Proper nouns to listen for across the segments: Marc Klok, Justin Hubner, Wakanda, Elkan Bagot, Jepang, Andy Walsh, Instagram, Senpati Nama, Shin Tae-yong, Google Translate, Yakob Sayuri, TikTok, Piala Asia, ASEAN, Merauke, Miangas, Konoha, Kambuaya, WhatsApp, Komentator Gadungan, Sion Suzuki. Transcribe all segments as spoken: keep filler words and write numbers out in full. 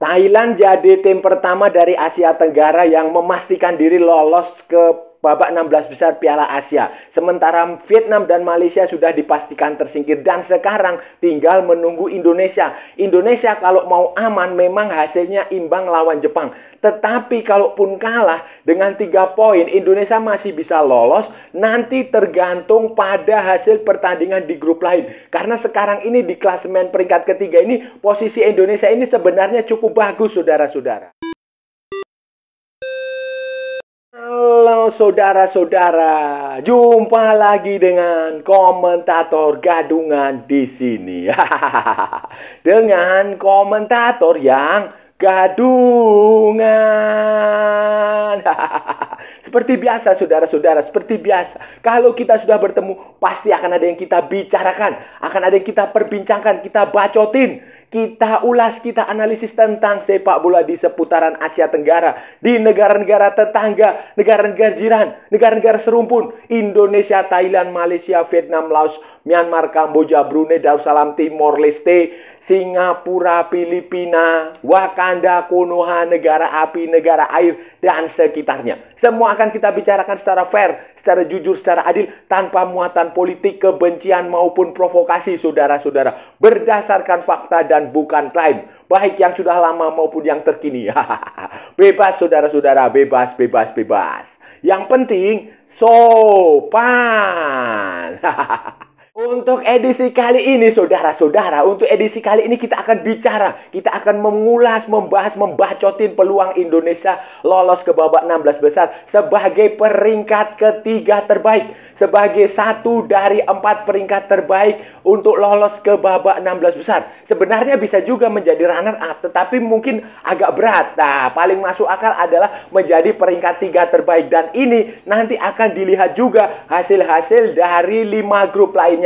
Thailand jadi tim pertama dari Asia Tenggara yang memastikan diri lolos ke babak enam belas besar Piala Asia. Sementara Vietnam dan Malaysia sudah dipastikan tersingkir dan sekarang tinggal menunggu Indonesia. Indonesia kalau mau aman memang hasilnya imbang lawan Jepang. Tetapi kalaupun kalah dengan tiga poin Indonesia masih bisa lolos, nanti tergantung pada hasil pertandingan di grup lain. Karena sekarang ini di klasemen peringkat ketiga ini posisi Indonesia ini sebenarnya cukup bagus, saudara-saudara. Halo saudara-saudara, jumpa lagi dengan komentator gadungan di sini. Dengan komentator yang gadungan. Seperti biasa saudara-saudara, seperti biasa. Kalau kita sudah bertemu, pasti akan ada yang kita bicarakan, akan ada yang kita perbincangkan, kita bacotin, kita ulas, kita analisis tentang sepak bola di seputaran Asia Tenggara, di negara-negara tetangga, negara-negara jiran, negara-negara serumpun. Indonesia, Thailand, Malaysia, Vietnam, Laos, Myanmar, Kamboja, Brunei Darussalam, Timor Leste, Singapura, Filipina, Wakanda, Konoha, negara api, negara air, dan sekitarnya. Semua akan kita bicarakan secara fair, secara jujur, secara adil, tanpa muatan politik, kebencian maupun provokasi, saudara-saudara, berdasarkan fakta dan bukan klaim, baik yang sudah lama maupun yang terkini. Bebas saudara-saudara, bebas, bebas, bebas. Yang penting sopan. Untuk edisi kali ini saudara-saudara, untuk edisi kali ini kita akan bicara, kita akan mengulas, membahas, membacotin peluang Indonesia lolos ke babak enam belas besar sebagai peringkat ketiga terbaik, sebagai satu dari empat peringkat terbaik untuk lolos ke babak enam belas besar. Sebenarnya bisa juga menjadi runner up, tetapi mungkin agak berat. Nah, paling masuk akal adalah menjadi peringkat tiga terbaik, dan ini nanti akan dilihat juga hasil-hasil dari lima grup lain.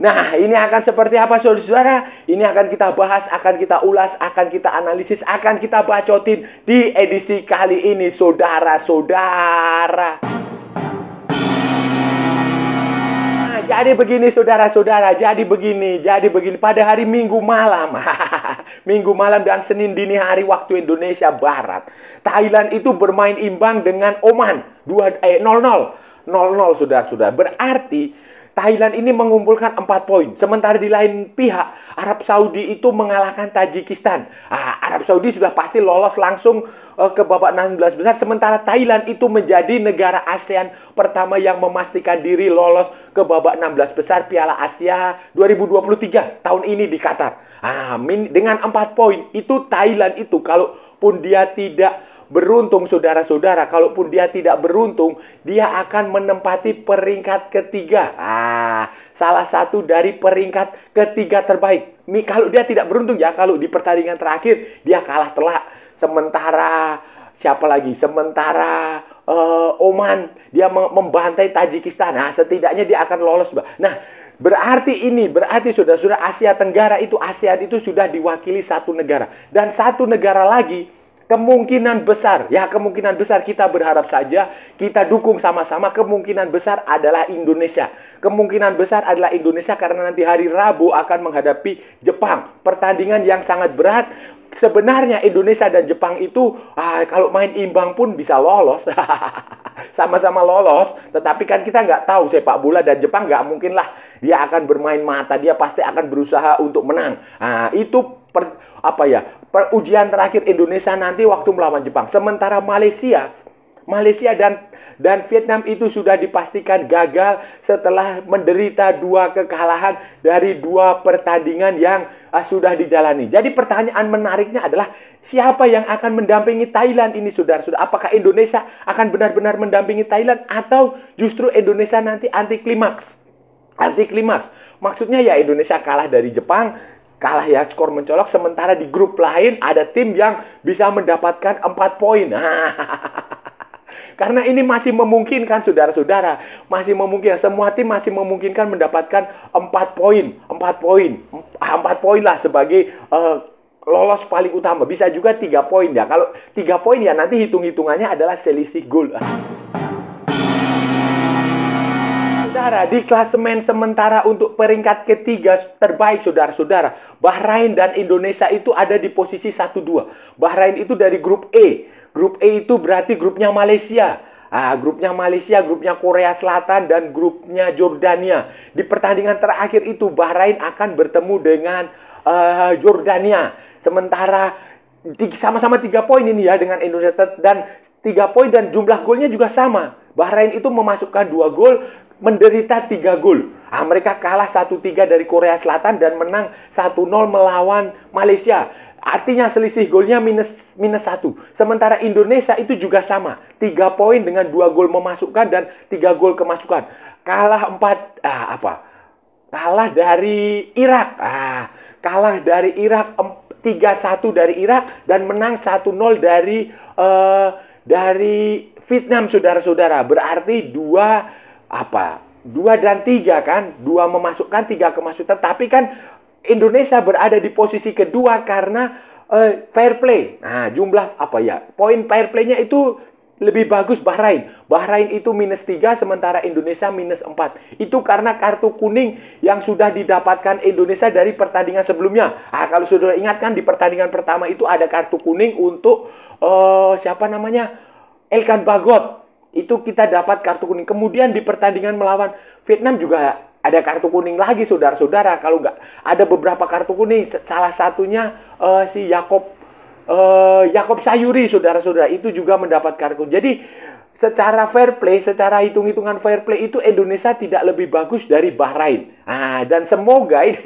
Nah, ini akan seperti apa saudara-saudara? Ini akan kita bahas, akan kita ulas, akan kita analisis, akan kita bacotin di edisi kali ini saudara-saudara. Nah, jadi begini saudara-saudara, jadi begini, jadi begini. Pada hari Minggu malam Minggu malam dan Senin dini hari waktu Indonesia Barat, Thailand itu bermain imbang dengan Oman dua nol nol. nol nol saudara-saudara. Berarti Thailand ini mengumpulkan empat poin. Sementara di lain pihak, Arab Saudi itu mengalahkan Tajikistan. Ah, Arab Saudi sudah pasti lolos langsung uh, ke babak enam belas besar. Sementara Thailand itu menjadi negara ASEAN pertama yang memastikan diri lolos ke babak enam belas besar Piala Asia dua ribu dua puluh tiga tahun ini di Qatar. Ah, dengan empat poin itu Thailand itu kalaupun dia tidak beruntung saudara-saudara, kalaupun dia tidak beruntung, dia akan menempati peringkat ketiga. Ah, salah satu dari peringkat ketiga terbaik. Kalau dia tidak beruntung ya, kalau di pertandingan terakhir dia kalah telak. Sementara siapa lagi? Sementara uh, Oman dia membantai Tajikistan. Nah, setidaknya dia akan lolos, Mbak. Nah, berarti ini, berarti saudara-saudara Asia Tenggara itu, ASEAN itu sudah diwakili satu negara. Dan satu negara lagi kemungkinan besar, ya kemungkinan besar kita berharap saja, kita dukung sama-sama, kemungkinan besar adalah Indonesia. Kemungkinan besar adalah Indonesia karena nanti hari Rabu akan menghadapi Jepang. Pertandingan yang sangat berat. Sebenarnya Indonesia dan Jepang itu ah, kalau main imbang pun bisa lolos. Sama-sama lolos, tetapi kan kita nggak tahu sepak bola, dan Jepang nggak mungkin lah dia akan bermain mata, dia pasti akan berusaha untuk menang. Nah, itu per, apa ya per, ujian terakhir Indonesia nanti waktu melawan Jepang. Sementara Malaysia, Malaysia dan dan Vietnam itu sudah dipastikan gagal setelah menderita dua kekalahan dari dua pertandingan yang uh, sudah dijalani. Jadi pertanyaan menariknya adalah siapa yang akan mendampingi Thailand ini saudara-saudara? Apakah Indonesia akan benar-benar mendampingi Thailand atau justru Indonesia nanti anti klimaks? Anti klimaks. Maksudnya ya Indonesia kalah dari Jepang, kalah ya, skor mencolok. Sementara di grup lain ada tim yang bisa mendapatkan empat poin. Karena ini masih memungkinkan saudara-saudara, masih memungkinkan, semua tim masih memungkinkan mendapatkan empat poin. Empat poin empat poin lah sebagai uh, lolos paling utama. Bisa juga tiga poin ya. Kalau tiga poin ya nanti hitung-hitungannya adalah selisih gol. Saudara, di klasemen sementara untuk peringkat ketiga terbaik, saudara-saudara, Bahrain dan Indonesia itu ada di posisi satu dua. Bahrain itu dari grup E. Grup E itu berarti grupnya Malaysia. Ah, grupnya Malaysia, grupnya Korea Selatan, dan grupnya Jordania. Di pertandingan terakhir itu Bahrain akan bertemu dengan uh, Jordania. Sementara sama-sama tiga poin ini ya dengan Indonesia, dan tiga poin dan jumlah golnya juga sama. Bahrain itu memasukkan dua gol, menderita tiga gol. Ah, mereka kalah satu tiga dari Korea Selatan dan menang satu nol melawan Malaysia. Artinya selisih golnya minus minus satu. Sementara Indonesia itu juga sama, tiga poin dengan dua gol memasukkan dan tiga gol kemasukan. Kalah empat ah, apa? Kalah dari Irak. Ah, kalah dari Irak tiga satu dari Irak dan menang satu nol dari uh, dari Vietnam, saudara-saudara. Berarti dua apa? Dua dan tiga kan? Dua memasukkan, tiga kemasukan. Tapi kan Indonesia berada di posisi kedua karena uh, fair play. Nah, jumlah apa ya? Poin fair play-nya itu lebih bagus Bahrain. Bahrain itu minus tiga, sementara Indonesia minus empat. Itu karena kartu kuning yang sudah didapatkan Indonesia dari pertandingan sebelumnya. Ah, kalau saudara ingat kan di pertandingan pertama itu ada kartu kuning untuk uh, siapa namanya? Elkan Bagot. Itu kita dapat kartu kuning. Kemudian di pertandingan melawan Vietnam juga ada kartu kuning lagi, saudara-saudara. Kalau nggak, ada beberapa kartu kuning. Salah satunya uh, si Yakob uh, Yakob Sayuri, saudara-saudara. Itu juga mendapat kartu. Jadi secara fair play, secara hitung-hitungan fair play itu Indonesia tidak lebih bagus dari Bahrain. Nah, dan semoga ini,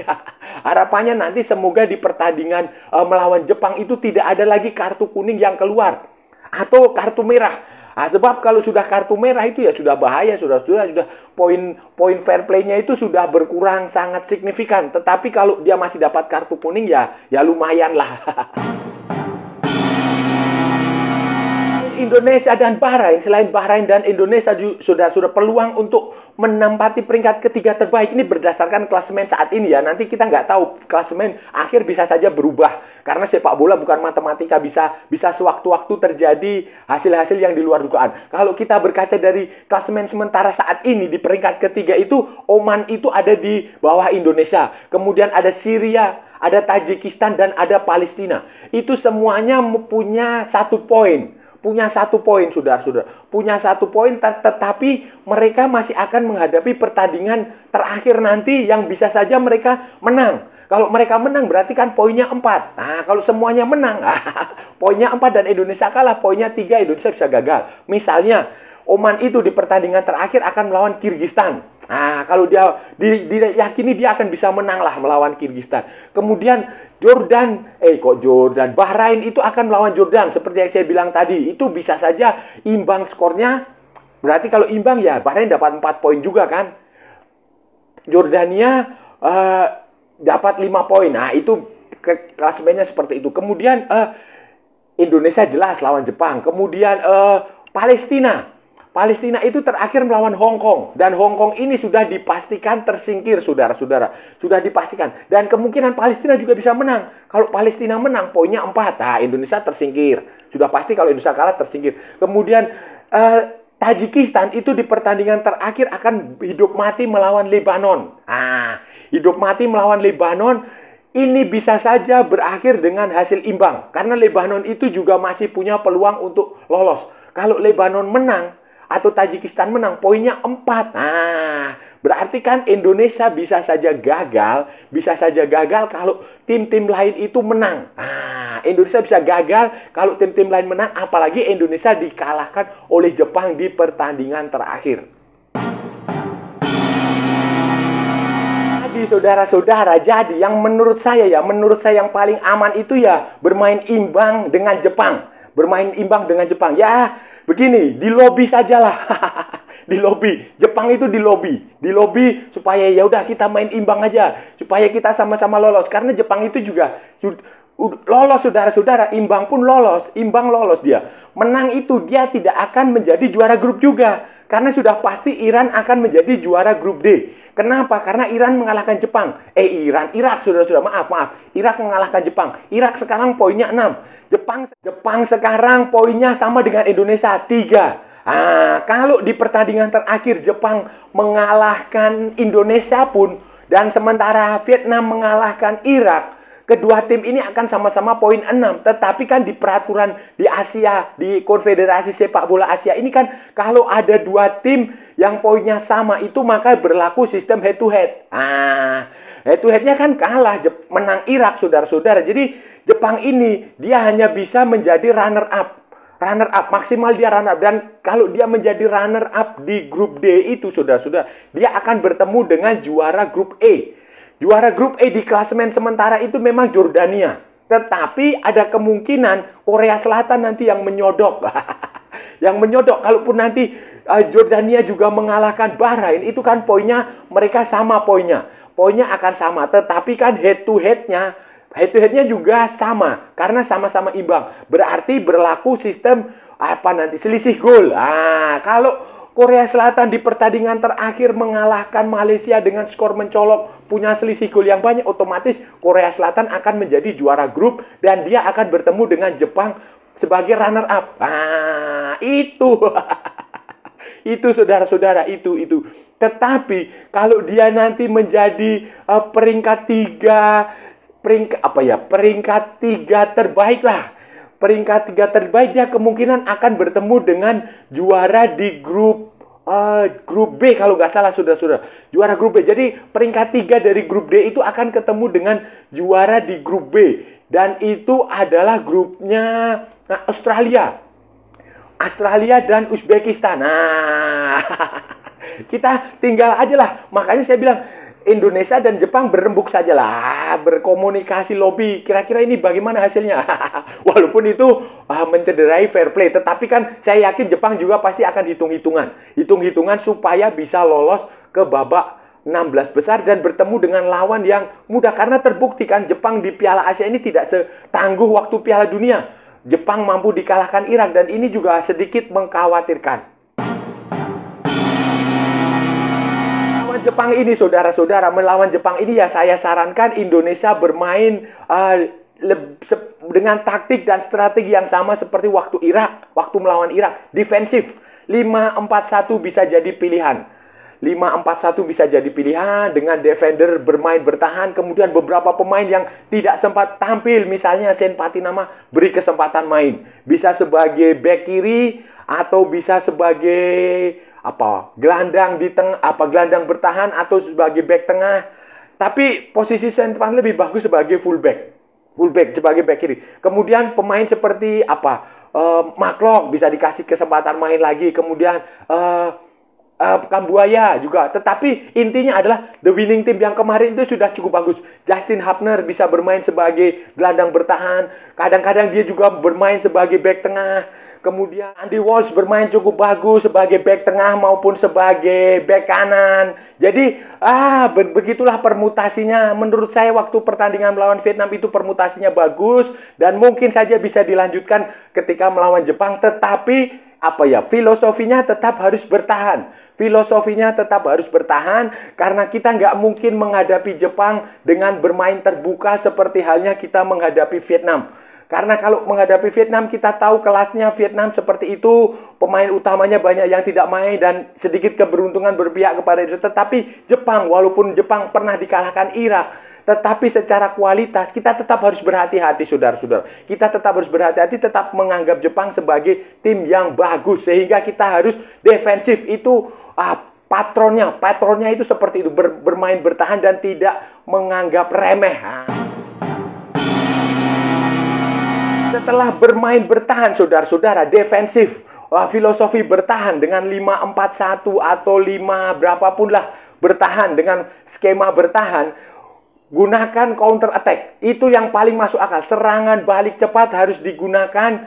harapannya nanti semoga di pertandingan uh, melawan Jepang itu tidak ada lagi kartu kuning yang keluar atau kartu merah. Ah, sebab kalau sudah kartu merah itu ya sudah bahaya, saudara-saudara. Sudah poin-poin fair play-nya itu sudah berkurang sangat signifikan. Tetapi kalau dia masih dapat kartu kuning ya, ya lumayan lah. Indonesia dan Bahrain, selain Bahrain dan Indonesia, saudara-saudara, peluang untuk menempati peringkat ketiga terbaik ini berdasarkan klasemen saat ini ya. Nanti kita nggak tahu, klasemen akhir bisa saja berubah karena sepak bola bukan matematika, bisa bisa sewaktu-waktu terjadi hasil-hasil yang di luar dugaan. Kalau kita berkaca dari klasemen sementara saat ini di peringkat ketiga itu Oman itu ada di bawah Indonesia, kemudian ada Syria, ada Tajikistan, dan ada Palestina. Itu semuanya mempunyai satu poin. Punya satu poin, saudara-saudara. Punya satu poin, tetapi mereka masih akan menghadapi pertandingan terakhir nanti yang bisa saja mereka menang. Kalau mereka menang berarti kan poinnya empat. Nah, kalau semuanya menang, poinnya empat dan Indonesia kalah, poinnya tiga, Indonesia bisa gagal. Misalnya, Oman itu di pertandingan terakhir akan melawan Kirgistan. Nah, kalau dia diyakini dia akan bisa menang lah melawan Kirgistan. Kemudian Jordan, eh kok Jordan, Bahrain itu akan melawan Jordan. Seperti yang saya bilang tadi, itu bisa saja imbang skornya. Berarti kalau imbang ya Bahrain dapat empat poin juga kan. Jordania Uh, dapat lima poin. Nah, itu klasemennya seperti itu. Kemudian uh, Indonesia jelas lawan Jepang. Kemudian uh, Palestina. Palestina itu terakhir melawan Hong Kong, dan Hong Kong ini sudah dipastikan tersingkir, saudara-saudara. Sudah dipastikan, dan kemungkinan Palestina juga bisa menang. Kalau Palestina menang poinnya empat. Nah, Indonesia tersingkir. Sudah pasti kalau Indonesia kalah tersingkir. Kemudian uh, Tajikistan itu di pertandingan terakhir akan hidup mati melawan Lebanon. Ah, hidup mati melawan Lebanon ini bisa saja berakhir dengan hasil imbang karena Lebanon itu juga masih punya peluang untuk lolos. Kalau Lebanon menang atau Tajikistan menang poinnya empat. Nah, berarti kan Indonesia bisa saja gagal, bisa saja gagal kalau tim-tim lain itu menang. Ah, Indonesia bisa gagal kalau tim-tim lain menang, apalagi Indonesia dikalahkan oleh Jepang di pertandingan terakhir. Jadi saudara-saudara, jadi yang menurut saya ya, menurut saya yang paling aman itu ya bermain imbang dengan Jepang. Bermain imbang dengan Jepang. Ya, begini, di lobi sajalah. Di lobi, Jepang itu di lobi, di lobi supaya ya udah kita main imbang aja, supaya kita sama-sama lolos karena Jepang itu juga lolos, saudara-saudara. Imbang pun lolos, imbang lolos dia. Menang itu dia tidak akan menjadi juara grup juga. Karena sudah pasti Iran akan menjadi juara grup D. Kenapa? Karena Iran mengalahkan Jepang. Eh Iran, Irak, saudara-saudara. Maaf, maaf. Irak mengalahkan Jepang. Irak sekarang poinnya enam. Jepang Jepang sekarang poinnya sama dengan Indonesia, tiga. Ah, kalau di pertandingan terakhir Jepang mengalahkan Indonesia pun, dan sementara Vietnam mengalahkan Irak, kedua tim ini akan sama-sama poin enam. Tetapi kan di peraturan di Asia, di Konfederasi Sepak Bola Asia ini kan, kalau ada dua tim yang poinnya sama itu maka berlaku sistem head to head. Ah, head to headnya kan kalah, menang Irak, saudara-saudara. Jadi Jepang ini dia hanya bisa menjadi runner up. Runner up, maksimal dia runner up. Dan kalau dia menjadi runner up di grup D itu, saudara-saudara, dia akan bertemu dengan juara grup E. Juara grup E di klasemen sementara itu memang Jordania. Tetapi ada kemungkinan Korea Selatan nanti yang menyodok. Yang menyodok, kalaupun nanti uh, Jordania juga mengalahkan Bahrain, itu kan poinnya, mereka sama poinnya. Poinnya akan sama, tetapi kan head to headnya head-to-headnya juga sama, karena sama-sama imbang. Berarti berlaku sistem apa nanti? Selisih gol. Ah, kalau Korea Selatan di pertandingan terakhir mengalahkan Malaysia dengan skor mencolok, punya selisih gol yang banyak, otomatis Korea Selatan akan menjadi juara grup dan dia akan bertemu dengan Jepang sebagai runner up. Ah, itu. Itu saudara-saudara, itu itu. Tetapi kalau dia nanti menjadi uh, peringkat tiga Peringkat, apa ya, peringkat tiga terbaik lah. Peringkat tiga terbaik dia kemungkinan akan bertemu dengan juara di grup uh, grup B kalau nggak salah, saudara-saudara. Juara grup B. Jadi peringkat tiga dari grup D itu akan ketemu dengan juara di grup B. Dan itu adalah grupnya nah, Australia. Australia dan Uzbekistan. Nah, kita tinggal aja lah. Makanya saya bilang, Indonesia dan Jepang berembuk sajalah, berkomunikasi lobby. Kira-kira ini bagaimana hasilnya? Walaupun itu ah, mencederai fair play, tetapi kan saya yakin Jepang juga pasti akan hitung-hitungan, hitung-hitungan supaya bisa lolos ke babak enam belas besar dan bertemu dengan lawan yang mudah, karena terbukti kan Jepang di Piala Asia ini tidak setangguh waktu Piala Dunia. Jepang mampu dikalahkan Irak dan ini juga sedikit mengkhawatirkan. Jepang ini, saudara-saudara, melawan Jepang ini ya saya sarankan Indonesia bermain uh, dengan taktik dan strategi yang sama seperti waktu Irak, waktu melawan Irak, defensif. lima empat satu bisa jadi pilihan. lima empat satu bisa jadi pilihan dengan defender bermain bertahan, kemudian beberapa pemain yang tidak sempat tampil, misalnya Senpati Nama beri kesempatan main. Bisa sebagai bek kiri atau bisa sebagai apa gelandang di tengah, apa gelandang bertahan atau sebagai back tengah, tapi posisi Senpati lebih bagus sebagai fullback, fullback sebagai back kiri. Kemudian pemain seperti apa uh, Marc Klok bisa dikasih kesempatan main lagi, kemudian uh, uh, Kambuaya juga. Tetapi intinya adalah the winning team yang kemarin itu sudah cukup bagus. Justin Hubner bisa bermain sebagai gelandang bertahan, kadang-kadang dia juga bermain sebagai back tengah. Kemudian Andy Walsh bermain cukup bagus sebagai bek tengah maupun sebagai bek kanan. Jadi ah begitulah permutasinya. Menurut saya waktu pertandingan melawan Vietnam itu permutasinya bagus dan mungkin saja bisa dilanjutkan ketika melawan Jepang. Tetapi apa ya, filosofinya tetap harus bertahan. Filosofinya tetap harus bertahan karena kita nggak mungkin menghadapi Jepang dengan bermain terbuka seperti halnya kita menghadapi Vietnam. Karena kalau menghadapi Vietnam, kita tahu kelasnya Vietnam seperti itu. Pemain utamanya banyak yang tidak main dan sedikit keberuntungan berpihak kepada Indonesia. Tetapi Jepang, walaupun Jepang pernah dikalahkan Irak, tetapi secara kualitas kita tetap harus berhati-hati, saudara-saudara. Kita tetap harus berhati-hati, tetap menganggap Jepang sebagai tim yang bagus. Sehingga kita harus defensif itu apa? Ah, patronnya, patronnya itu seperti itu. Ber, bermain bertahan dan tidak menganggap remeh. Setelah bermain bertahan, saudara-saudara, defensif, wah, filosofi bertahan dengan lima empat satu atau lima berapapun lah, bertahan dengan skema bertahan, gunakan counter attack. Itu yang paling masuk akal. Serangan balik cepat harus digunakan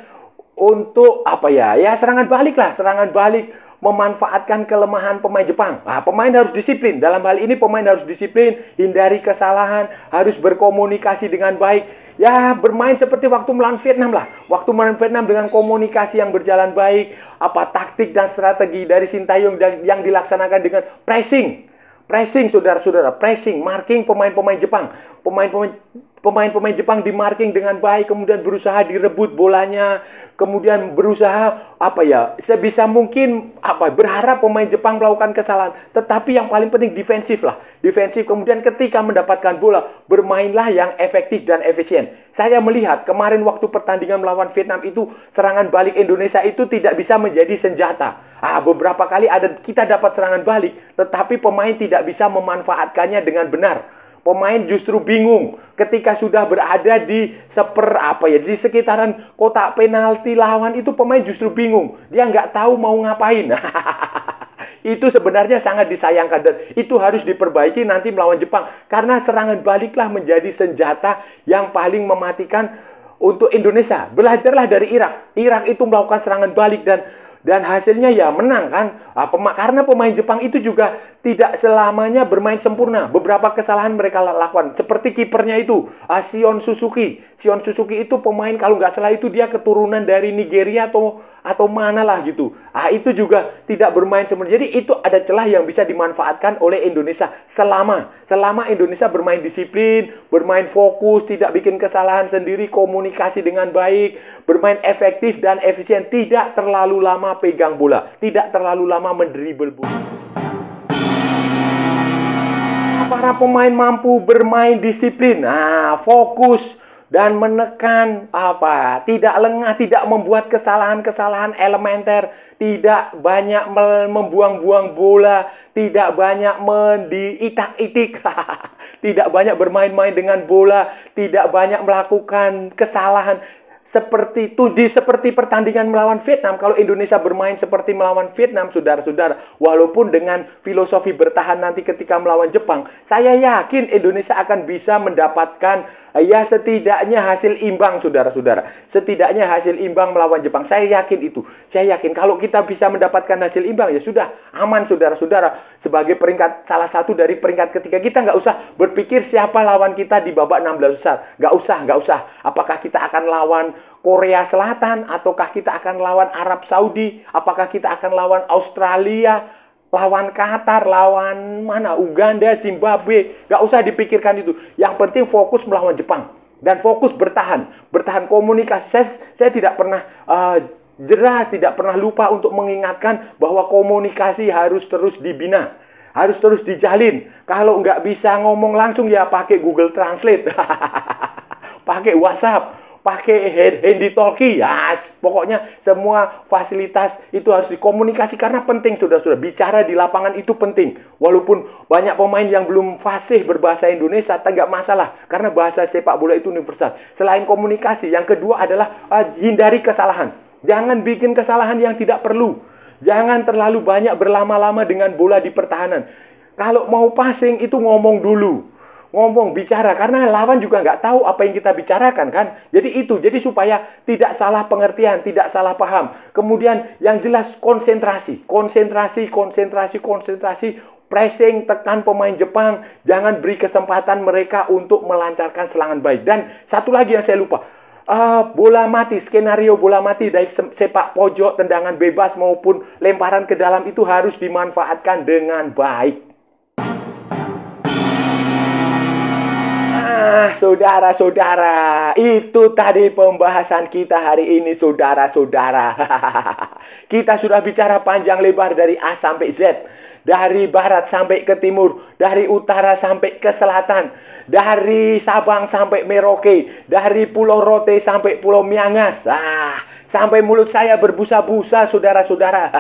untuk apa ya? Ya serangan balik lah, serangan balik memanfaatkan kelemahan pemain Jepang. Nah, pemain harus disiplin. Dalam hal ini pemain harus disiplin, hindari kesalahan, harus berkomunikasi dengan baik. Ya, bermain seperti waktu melawan Vietnam lah. Waktu melawan Vietnam dengan komunikasi yang berjalan baik, apa taktik dan strategi dari Shin Tae-yong yang dilaksanakan dengan pressing. Pressing, saudara-saudara, pressing, marking pemain-pemain Jepang. Pemain-pemain pemain-pemain Jepang di-marking dengan baik, kemudian berusaha direbut bolanya, kemudian berusaha apa ya, sebisa mungkin apa berharap pemain Jepang melakukan kesalahan, tetapi yang paling penting defensif lah, defensif. Kemudian ketika mendapatkan bola, bermainlah yang efektif dan efisien. Saya melihat kemarin waktu pertandingan melawan Vietnam itu serangan balik Indonesia itu tidak bisa menjadi senjata. Ah, beberapa kali ada kita dapat serangan balik, tetapi pemain tidak bisa memanfaatkannya dengan benar. Pemain justru bingung ketika sudah berada di seper apa ya di sekitaran kotak penalti lawan itu, pemain justru bingung, dia nggak tahu mau ngapain. Itu sebenarnya sangat disayangkan dan itu harus diperbaiki nanti melawan Jepang, karena serangan baliklah menjadi senjata yang paling mematikan untuk Indonesia. Belajarlah dari Irak. Irak itu melakukan serangan balik dan Dan hasilnya ya menang kan. Karena pemain Jepang itu juga tidak selamanya bermain sempurna. Beberapa kesalahan mereka lakukan. Seperti kipernya itu, Sion Suzuki. Sion Suzuki itu pemain kalau nggak salah itu dia keturunan dari Nigeria atau atau mana lah gitu. Ah, itu juga tidak bermain sempurna. Jadi itu ada celah yang bisa dimanfaatkan oleh Indonesia selama selama Indonesia bermain disiplin, bermain fokus, tidak bikin kesalahan sendiri, komunikasi dengan baik, bermain efektif dan efisien, tidak terlalu lama pegang bola, tidak terlalu lama mendribel bola. Para pemain mampu bermain disiplin, nah, fokus dan menekan apa? Tidak lengah, tidak membuat kesalahan-kesalahan elementer, tidak banyak membuang-buang bola, tidak banyak mendiitak-itik, tidak banyak bermain-main dengan bola, tidak banyak melakukan kesalahan. Seperti itu, di seperti pertandingan melawan Vietnam, kalau Indonesia bermain seperti melawan Vietnam, saudara-saudara, walaupun dengan filosofi bertahan nanti ketika melawan Jepang, saya yakin Indonesia akan bisa mendapatkan ya setidaknya hasil imbang, saudara-saudara. Setidaknya hasil imbang melawan Jepang, saya yakin itu. Saya yakin kalau kita bisa mendapatkan hasil imbang, ya sudah aman, saudara-saudara. Sebagai peringkat salah satu dari peringkat ketiga, kita nggak usah berpikir siapa lawan kita di babak enam belas besar. Nggak usah, nggak usah. Apakah kita akan lawan Korea Selatan, ataukah kita akan lawan Arab Saudi, apakah kita akan lawan Australia, lawan Qatar, lawan mana, Uganda, Zimbabwe, nggak usah dipikirkan itu. Yang penting fokus melawan Jepang dan fokus bertahan, bertahan komunikasi. Saya, saya tidak pernah uh, jelas, tidak pernah lupa untuk mengingatkan bahwa komunikasi harus terus dibina, harus terus dijalin. Kalau nggak bisa ngomong langsung ya pakai Google Translate, pakai WhatsApp, pakai handy talkie, yes. Pokoknya semua fasilitas itu harus dikomunikasi karena penting, saudara-saudara. Bicara di lapangan itu penting. Walaupun banyak pemain yang belum fasih berbahasa Indonesia, tidak masalah karena bahasa sepak bola itu universal. Selain komunikasi, yang kedua adalah uh, hindari kesalahan. Jangan bikin kesalahan yang tidak perlu. Jangan terlalu banyak berlama-lama dengan bola di pertahanan. Kalau mau passing itu ngomong dulu. Ngomong, bicara, karena lawan juga nggak tahu apa yang kita bicarakan kan. Jadi itu, jadi supaya tidak salah pengertian, tidak salah paham. Kemudian yang jelas konsentrasi, konsentrasi, konsentrasi, konsentrasi, pressing, tekan pemain Jepang. Jangan beri kesempatan mereka untuk melancarkan serangan baik. Dan satu lagi yang saya lupa, Uh, bola mati, skenario bola mati dari sepak pojok, tendangan bebas maupun lemparan ke dalam itu harus dimanfaatkan dengan baik. Nah, saudara-saudara, itu tadi pembahasan kita hari ini, saudara-saudara. Kita sudah bicara panjang lebar dari A sampai Z, dari barat sampai ke timur, dari utara sampai ke selatan, dari Sabang sampai Merauke, dari Pulau Rote sampai Pulau Miangas. Ah, sampai mulut saya berbusa-busa, saudara-saudara.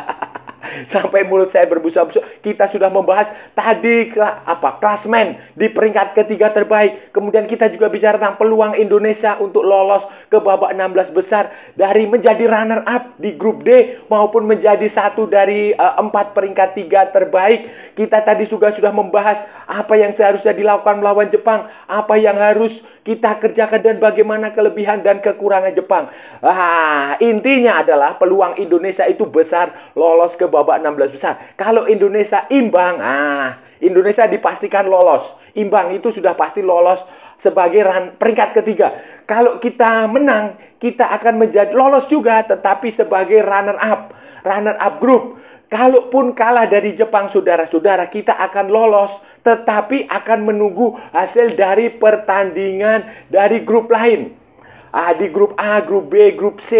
Sampai mulut saya berbusa-busa. Kita sudah membahas tadi apa klasmen di peringkat ketiga terbaik. Kemudian kita juga bicara tentang peluang Indonesia untuk lolos ke babak enam belas besar dari menjadi runner up di grup D maupun menjadi satu dari uh, empat peringkat tiga terbaik. Kita tadi juga sudah membahas apa yang seharusnya dilakukan melawan Jepang, apa yang harus kita kerjakan dan bagaimana kelebihan dan kekurangan Jepang. Ah, intinya adalah peluang Indonesia itu besar lolos ke babak enam belas besar. Kalau Indonesia imbang, ah, Indonesia dipastikan lolos. Imbang itu sudah pasti lolos sebagai run, peringkat ketiga. Kalau kita menang, kita akan menjadi lolos juga, tetapi sebagai runner up, runner up grup. Kalaupun kalah dari Jepang, saudara-saudara, kita akan lolos, tetapi akan menunggu hasil dari pertandingan dari grup lain. Ah, di grup A, grup B, grup C,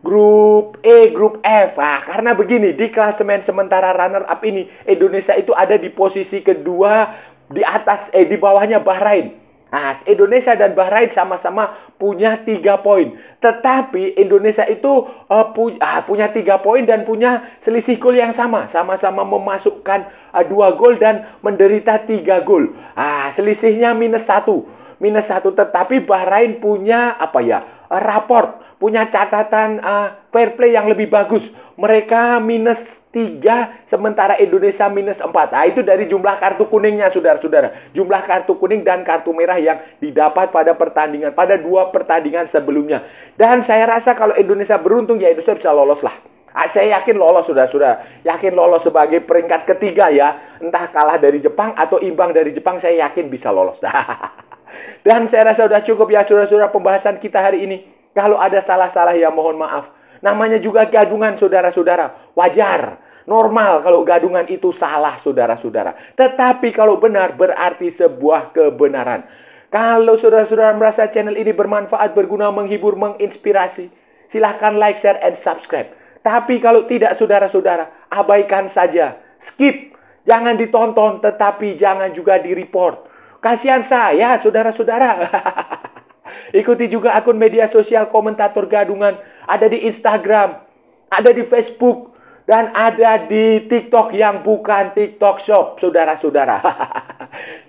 grup E, grup F. Ah, karena begini, di klasemen sementara runner-up ini, Indonesia itu ada di posisi kedua, di atas, eh, di bawahnya Bahrain. Nah, Indonesia dan Bahrain sama-sama punya tiga poin. Tetapi Indonesia itu uh, pu uh, punya tiga poin dan punya selisih gol yang sama. Sama-sama memasukkan uh, dua gol dan menderita tiga gol. Ah, selisihnya minus satu, minus satu. Tetapi Bahrain punya apa ya? Uh, raport, punya catatan uh, fair play yang lebih bagus. Mereka minus tiga, sementara Indonesia minus empat. Nah, itu dari jumlah kartu kuningnya, saudara-saudara. Jumlah kartu kuning dan kartu merah yang didapat pada pertandingan, pada dua pertandingan sebelumnya. Dan saya rasa kalau Indonesia beruntung, ya Indonesia bisa lolos lah. Nah, saya yakin lolos, saudara-saudara. Yakin lolos sebagai peringkat ketiga ya. Entah kalah dari Jepang atau imbang dari Jepang, saya yakin bisa lolos. Dan saya rasa sudah cukup ya, saudara-saudara, pembahasan kita hari ini. Kalau ada salah-salah ya mohon maaf. Namanya juga gadungan, saudara-saudara. Wajar, normal kalau gadungan itu salah, saudara-saudara. Tetapi kalau benar berarti sebuah kebenaran. Kalau saudara-saudara merasa channel ini bermanfaat, berguna, menghibur, menginspirasi, silahkan like, share, and subscribe. Tapi kalau tidak, saudara-saudara, abaikan saja. Skip, jangan ditonton, tetapi jangan juga di-report. Kasihan saya, saudara-saudara. Ikuti juga akun media sosial Komentator Gadungan. Ada di Instagram, ada di Facebook, dan ada di TikTok yang bukan TikTok Shop, saudara-saudara.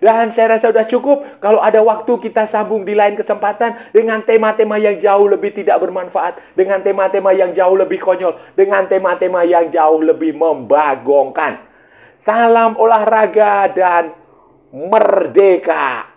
Dan saya rasa sudah cukup. Kalau ada waktu kita sambung di lain kesempatan dengan tema-tema yang jauh lebih tidak bermanfaat, dengan tema-tema yang jauh lebih konyol, dengan tema-tema yang jauh lebih membagongkan. Salam olahraga dan merdeka!